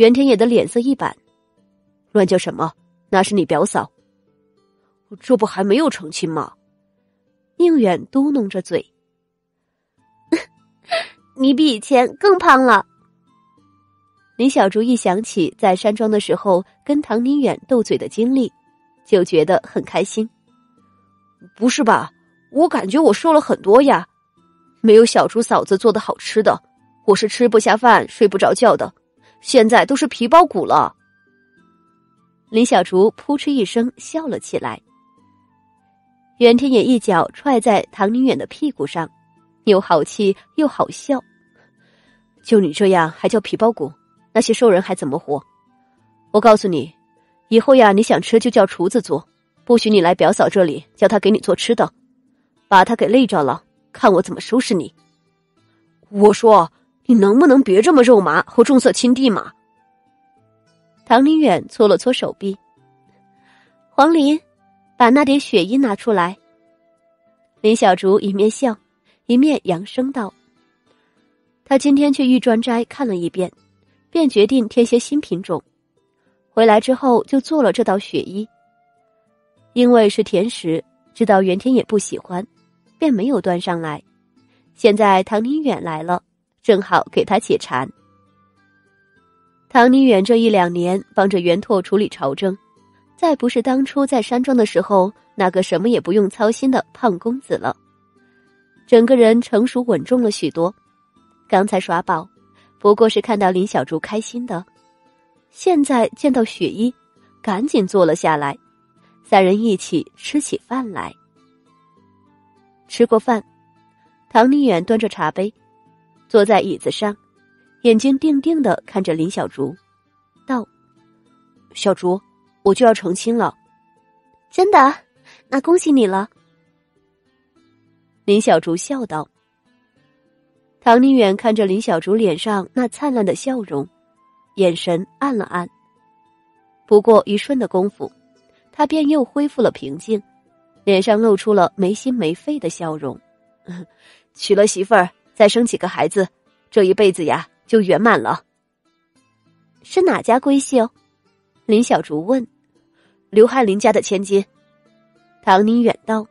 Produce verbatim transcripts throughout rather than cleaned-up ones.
袁天野的脸色一板：“乱叫什么？那是你表嫂，这不还没有成亲吗？”宁远嘟哝着嘴：“你比以前更胖了。”林小竹一想起在山庄的时候跟唐宁远斗嘴的经历，就觉得很开心。“不是吧？我感觉我瘦了很多呀，没有小竹嫂子做的好吃的，我是吃不下饭睡不着觉的，现在都是皮包骨了。”林小竹扑哧一声笑了起来。袁天野一脚踹在唐宁远的屁股上，又好气又好笑：“就你这样还叫皮包骨？那些兽人还怎么活？我告诉你，以后呀，你想吃就叫厨子做，不许你来表嫂这里叫她给你做吃的，把她给累着了，看我怎么收拾你。”“我说你能不能别这么肉麻和重色轻敌嘛？”唐林远搓了搓手臂：“黄林，把那叠血衣拿出来。”林小竹一面笑一面扬声道：“他今天去玉砖斋看了一遍，便决定添些新品种，回来之后就做了这道雪衣。因为是甜食，知道袁天野不喜欢，便没有端上来。现在唐宁远来了，正好给他解馋。”唐宁远这一两年帮着袁拓处理朝政，再不是当初在山庄的时候那个什么也不用操心的胖公子了，整个人成熟稳重了许多。刚才耍宝不过是看到林小竹开心的，现在见到雪衣，赶紧坐了下来，三人一起吃起饭来。吃过饭，唐宁远端着茶杯，坐在椅子上，眼睛定定地看着林小竹，道：“小竹，我就要成亲了。”“真的？那恭喜你了。”林小竹笑道。唐宁远看着林小竹脸上那灿烂的笑容，眼神暗了暗。不过一瞬的功夫，他便又恢复了平静，脸上露出了没心没肺的笑容。“娶了媳妇儿，再生几个孩子，这一辈子呀就圆满了。”“是哪家闺秀？”林小竹问。“刘汉林家的千金。”唐宁远道。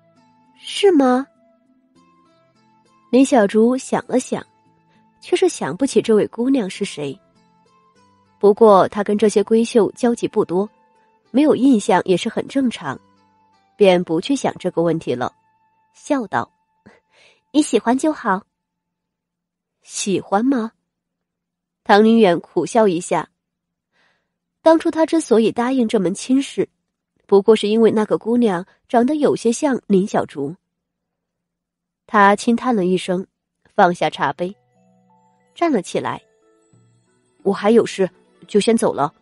“是吗？”林小竹想了想，却是想不起这位姑娘是谁。不过她跟这些闺秀交集不多，没有印象也是很正常，便不去想这个问题了，笑道：“你喜欢就好。”“喜欢吗？”唐宁远苦笑一下。当初他之所以答应这门亲事，不过是因为那个姑娘长得有些像林小竹。他轻叹了一声，放下茶杯，站了起来。“我还有事，就先走了。”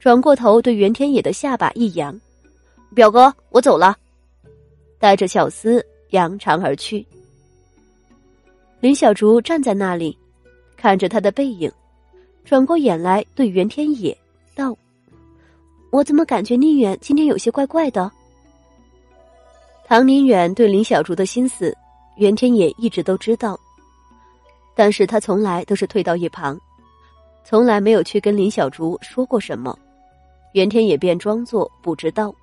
转过头对袁天野的下巴一扬：“表哥，我走了。”带着小厮扬长而去。林小竹站在那里，看着他的背影，转过眼来对袁天野道：“我怎么感觉宁远今天有些怪怪的？”唐宁远对林小竹的心思，袁天野一直都知道，但是他从来都是退到一旁，从来没有去跟林小竹说过什么。袁天野便装作不知道。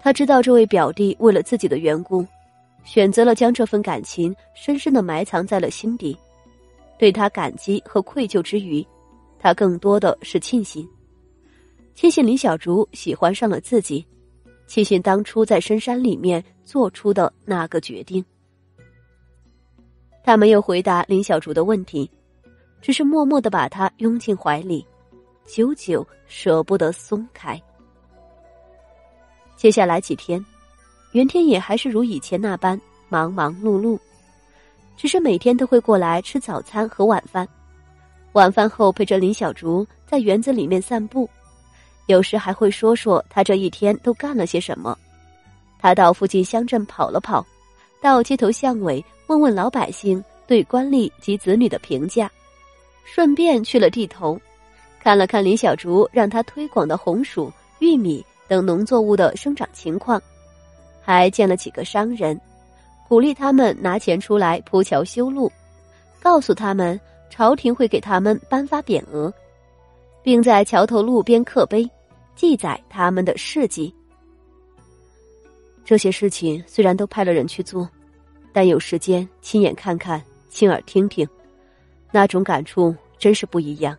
他知道这位表弟为了自己的缘故，选择了将这份感情深深地埋藏在了心底，对他感激和愧疚之余，他更多的是庆幸，庆幸林小竹喜欢上了自己，庆幸当初在深山里面做出的那个决定。他没有回答林小竹的问题，只是默默地把她拥进怀里，久久舍不得松开。接下来几天，袁天野还是如以前那般忙忙碌碌，只是每天都会过来吃早餐和晚饭，晚饭后陪着林小竹在园子里面散步，有时还会说说他这一天都干了些什么。他到附近乡镇跑了跑，到街头巷尾问问老百姓对官吏及子女的评价，顺便去了地头，看了看林小竹让他推广的红薯、玉米等农作物的生长情况，还见了几个商人，鼓励他们拿钱出来铺桥修路，告诉他们朝廷会给他们颁发匾额，并在桥头路边刻碑，记载他们的事迹。这些事情虽然都派了人去做，但有时间亲眼看看，亲耳听听，那种感触真是不一样。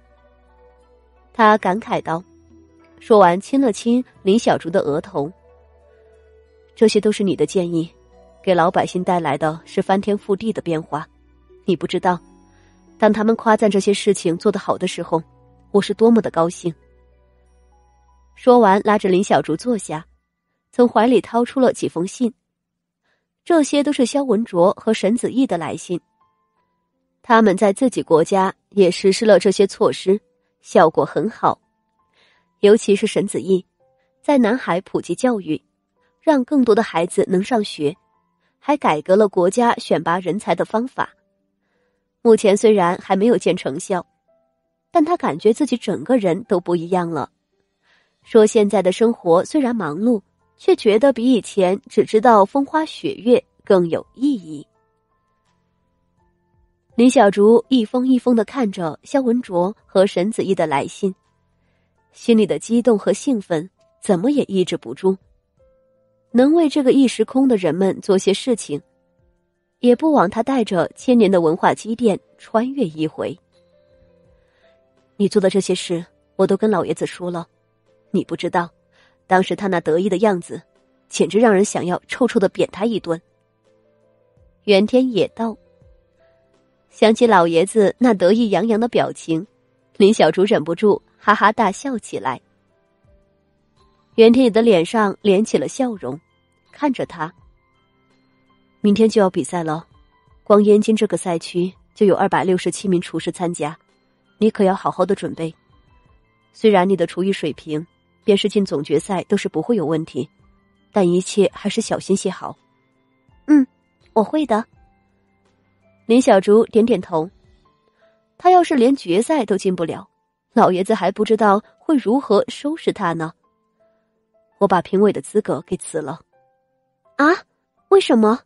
他感慨道，说完亲了亲林小竹的额头。这些都是你的建议，给老百姓带来的是翻天覆地的变化。你不知道，当他们夸赞这些事情做得好的时候，我是多么的高兴。说完拉着林小竹坐下，从怀里掏出了几封信，这些都是萧文卓和沈子义的来信。他们在自己国家也实施了这些措施，效果很好。尤其是沈子义，在南海普及教育，让更多的孩子能上学，还改革了国家选拔人才的方法。目前虽然还没有见成效，但他感觉自己整个人都不一样了。说现在的生活虽然忙碌，却觉得比以前只知道风花雪月更有意义。林小竹一封一封地看着萧文卓和沈子义的来信，心里的激动和兴奋怎么也抑制不住。能为这个一时空的人们做些事情，也不枉他带着千年的文化积淀穿越一回。你做的这些事，我都跟老爷子说了，你不知道，当时他那得意的样子，简直让人想要臭臭地扁他一顿。袁天也道，想起老爷子那得意洋洋的表情，林小竹忍不住哈哈大笑起来。袁天也的脸上敛起了笑容，看着他。明天就要比赛了，光燕京这个赛区就有二百六十七名厨师参加，你可要好好的准备。虽然你的厨艺水平便是进总决赛都是不会有问题，但一切还是小心些好。嗯，我会的。林小竹点点头，他要是连决赛都进不了，老爷子还不知道会如何收拾他呢。我把评委的资格给辞了。啊？为什么？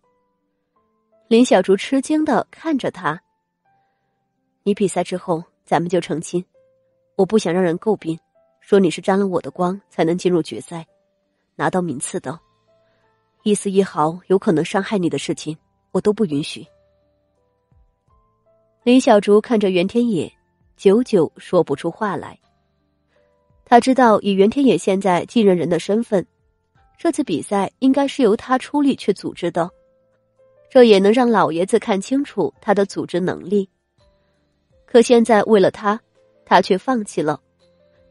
林小竹吃惊地看着他。你比赛之后咱们就成亲，我不想让人诟病说你是沾了我的光才能进入决赛拿到名次的，一丝一毫有可能伤害你的事情我都不允许。林小竹看着袁天野，久久说不出话来。他知道以袁天野现在继任人的身份，这次比赛应该是由他出力去组织的，这也能让老爷子看清楚他的组织能力。可现在为了他，他却放弃了，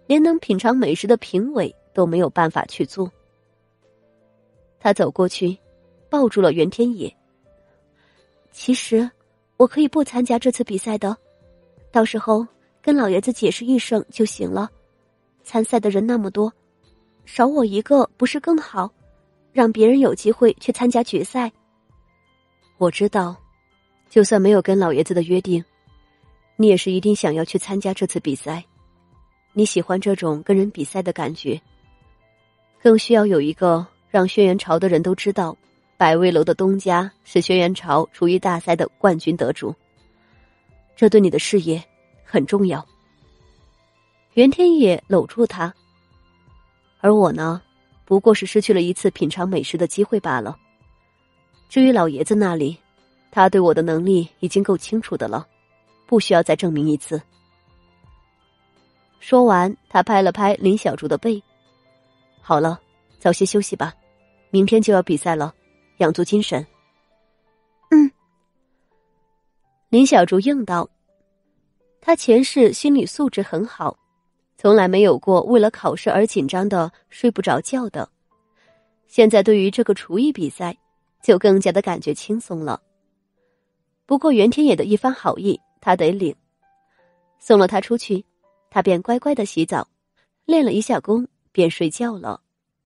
连能品尝美食的评委都没有办法去做。他走过去抱住了袁天野，其实我可以不参加这次比赛的，到时候跟老爷子解释一声就行了，参赛的人那么多，少我一个不是更好，让别人有机会去参加决赛。我知道，就算没有跟老爷子的约定，你也是一定想要去参加这次比赛，你喜欢这种跟人比赛的感觉，更需要有一个让轩辕朝的人都知道百味楼的东家是轩辕朝厨艺大赛的冠军得主，这对你的事业很重要。袁天野搂住他，而我呢，不过是失去了一次品尝美食的机会罢了。至于老爷子那里，他对我的能力已经够清楚的了，不需要再证明一次。说完他拍了拍林小竹的背，好了，早些休息吧，明天就要比赛了，养足精神。嗯，林小竹应道。他前世心理素质很好，从来没有过为了考试而紧张的睡不着觉的，现在对于这个厨艺比赛就更加的感觉轻松了。不过袁天野的一番好意他得领，送了他出去，他便乖乖地洗澡，练了一下功，便睡觉了。